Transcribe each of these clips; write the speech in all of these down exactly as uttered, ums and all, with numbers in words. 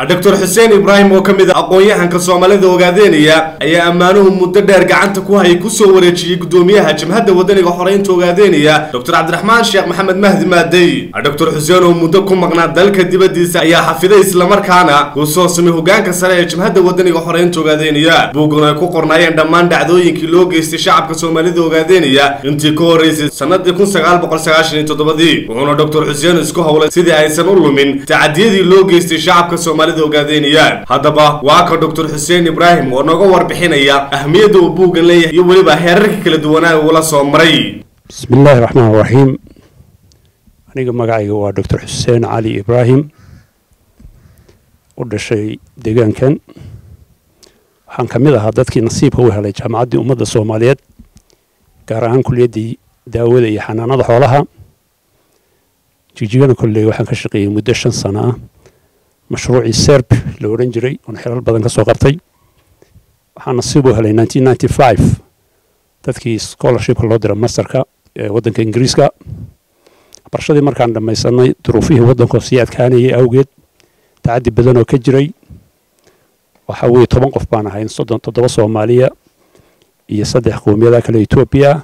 الدكتور حسين إبراهيم وكمل أقوياء عن كصوماليد وجدينية أي أمانهم متدر جعنت كوها يكسو ورجي قدوميها جم هذا ودني وحرين توجدينية دكتور عبد الرحمن الشيخ محمد مهدي مادي الدكتور حسين ومدكم مقنع ذلك دبدي سيا حفيدة إسلام ركانا وصوص منه جان كسرة جم هذا ودني وحرين توجدينية بوجنا كقرناي دمان دعوين كيلوج استشعب كصوماليد وجدينية انتكوريز سند يكون سجال بقر سجاشين تطبدي وهنا دكتور حسين إسكوها ولا سيدي عيسى نقول من تعديد لوج استشعب كصوماليد haddaba waa ka doctor Xuseen Ibraahim oo naga warbixinaya ahmiyada uu buugan leeyahay iyo waliba heerarka kala duwanaa uu la soo maray. Bismillaahir Rahmaanir Rahiim. Aniga magacayga waa doctor Xuseen Cali Ibraahim. U dhashay deegaankan. Waxaan ka mid ahaa dadkii nasiibka u helay jaamacaddii ummadda Soomaaliyeed gaar ahaan kulliyadii daawada iyo xanaanada xoolaha. Jigjigaana kulleey waxaan ka shaqeeyay muddo shan sano ah. مشروع السرب لورنجري ونحرر البدن كسوقرتي حنصيبه هلا ألف وتسعمائة وخمسة وتسعين تذكي سكولرشيب اللودر ماستر كا ودن كإنجليز كا برشة دي مركان لما يصنع تروفيه ودن كوسيات كاني أوجد تعدي بدن وكجري وحوي طبعا قفبانا هين صدن تدرسوا مالية يصدق حكومية ذاك لإثيوبيا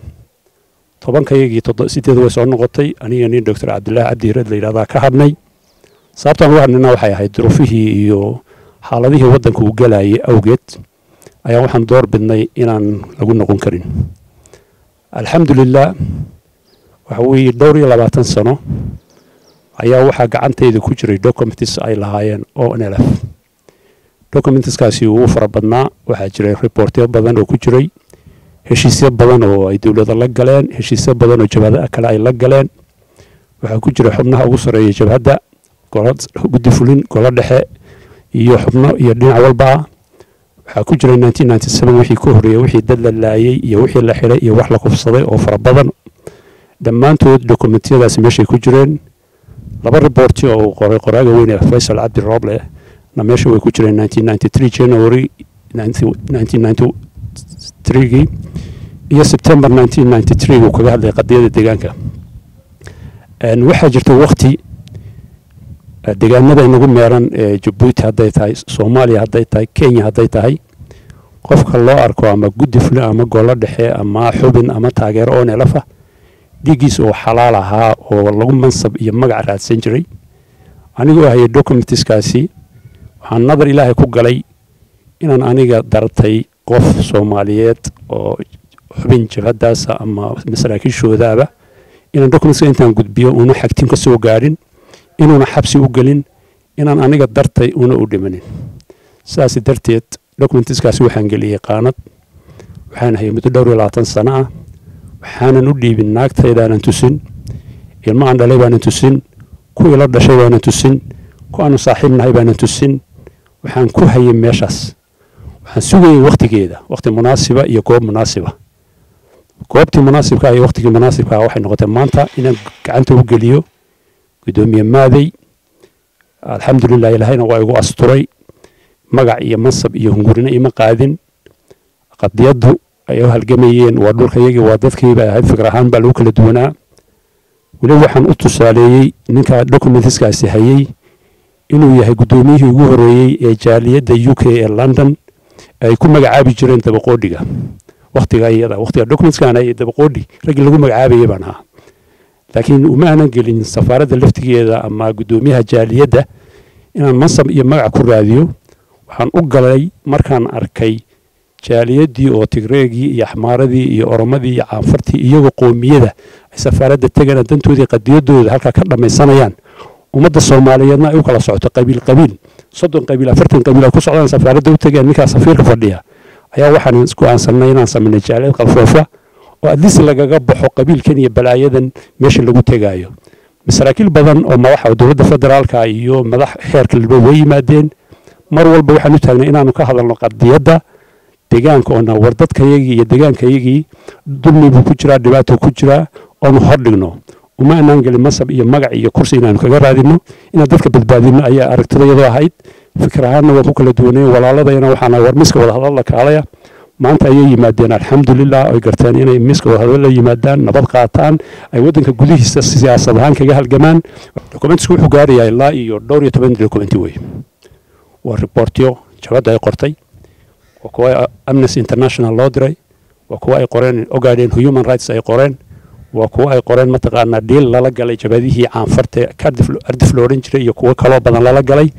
طبعا كي يجي تدرس يدرس عن نقطي أني أني دكتور عبد الله عبد الرد لي هذا كهبني sababtan waxaan nahay hay duruufihii iyo xaaladihii wadanka uu galay awgeed ayaa waxaan door bidnay inaan lagu noqon karin alxamdulillah waxa uu dhowr iyo labaatan sano ayaa waxa gacantayda ku jiray documents ay lahaayeen oo N L F documents kaasi uu fara badnaa waxa jiray reportyo badan oo ku jiray heshiisyo badan oo ay dawladda la galeen heshiisyo badan oo jabhadaha kale ay la galeen waxa ku jira xubnaha ugu sareeya jabhadaha كولد بديفولين كولد حق يحبنا يدين على البعض حكوجر الناتي ناتي سبعة وحي كهري وحي دل اللاعي يوحي اللحيرة يوحي لقفصة أو فربضن لما أنتوا دوكمنتية لازم يشي كوجرين لبر ريبورتي أو قرا قرا جوين فيصل عبد الرابلة لما يشوا كوجر الناتي ناتي ثلاثة جانوري ناتي ناتي ثلاثة يا سبتمبر ناتي ناتي ثلاثة وكذا هذا قضية الدجاجة أن واحد جرت وقتي deegaanada inagu meeran ee Djibouti haday tahay Soomaaliya haday tahay Kenya haday tahay qofka loo arko ama guddi fulan ama golo dhexe ama xubin ama taageero oo N L F ah digiis oo xalaal aha oo lagu mansab iyo magac raadsan jiray anigu ahay documents kaasi waxaan nadar Ilaahay ku galay inaan aniga dartay qof Soomaaliyeed oo xubin jabhadaas ama masraakishoodaaba inaan documents intaan gudbiyo una xagtiin ka soo gaarin inuu xabsi u galin inaan aniga dartay una u dhimanin saasi darteed documents kaasi waxaan galiyay qaanad waxaan ahay muddo dhowr iyo labaatan sano ah waxaanan u dhiibin naagtayda aan tusin ilma aan dhalay baan tusin kuwa la dhashay baan tusin kuwa aanu saaxiibnahay baan tusin waxaan ku hayay meeshaas waxaan sugayay waqtigeeda waqti munaasiba iyo goob munaasiba goobtii munaasibka iyo waqtigii munaasibka waxay noqotay maanta inaan gacanta u galiyo بدومي ماذي الحمد لله إلهينا وعيقو أسطوري مقع إيا منصب إيا هنقورنا إيا مقاذن قد يدو أيها الجميعين والدور خيجي واددكي بأهد فقرهان بالوك لدونا ولو حان أتسالي ننكا لكم مثسكا سيهايي إنو يهي قدوميه يغوريي إيا جالية دا يوكي إيا لندن يكون مقع عابي جرين دبقوديقا وقتيقا إيا دا وقتيقا لكم مثسكانا إيا دبقودي لكن لكم مقع عابي يبانها لكن وما أنا قلنا السفارة اللي فتجي إذا أما قدوميها جالية ده إن المنصب يمنع كل راديو وحن أقلي مركان أركي جالية دي أو تجريجي يا حمار دي يا أرمادي يا عفرتي يجوا قومية ده السفارة ده تجينا دنتو دي قد يدو ده هالك كلام يصنعين ومدة الصومالية ما يوكل صعود قبيل قبيل صدق قبيل عفرتين قبيل كل صعود السفارة ده تجينا ميكا سفير فرديها أيوة وحن نسكو عن صنعين عن صنعين الجالية قفوفة وأدلس اللي جاب حقبيل كني بلايدن مش اللي جوت جايو مسراكيل بدن أو ما واحد ودولة فدرال كايو ما راح حرك البوي مادين مروا البوي حنتهلنا إننا نكهذا النقد يدا دجان كونا وردت كيجي يدجان كيجي ضمن بكترة دبات وكترة أو نهرجنا وما ننقل مسب إيه مقعي كرسي إننا نكجر هذينه إن دتك بتبادلنا أي أركضي ضاهيد فكرهنا وضوك الدنيا ولا الله ضينا وحنا ورمسك ولا الله كعليا maanta ayay yimaadeen alxamdulillah ay gartaan inay miska hadalada yimaadaan nabad qaataan ay wadanka gudihiisa siyaasad ahaan kaga halgamaan documentsku wuxuu gaarayaa ilaa iyo dhowr iyo toban document weey والريبورتيو جواد أي قرطي وكوا أمنس إنترناشنال لودري وكوا أي قرين أوجادين هيومن رايتس أي قرين وكوا أي قرين متقارن ديل لا لقى لي جبادي هي عن فرت كارد أرد فلورنجري يكوا كلام بدن لا لقى لي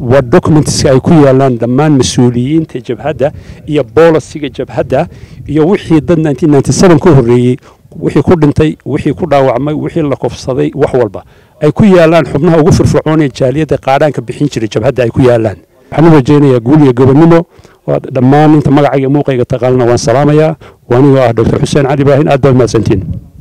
والدوكمنتس أي كويا لان دمان مسؤولين تجيب هذا هي بولس تجيب هذا هي وحي ضدنا أنتي نتسلم كهري وحي كردنتي وحي كردا وعمي وحي لقف صدي وحولبا أي كويا لان حبناها وغفر فرعوني الجالية قارن كبحينجري جب هذا أي كويا لان حنو جينا يقول يقبل منه ودمان أنت مقعي موقعي تقالنا وان سلاميا وأنا دكتور حسين عادي باهين أدب ما سنتين.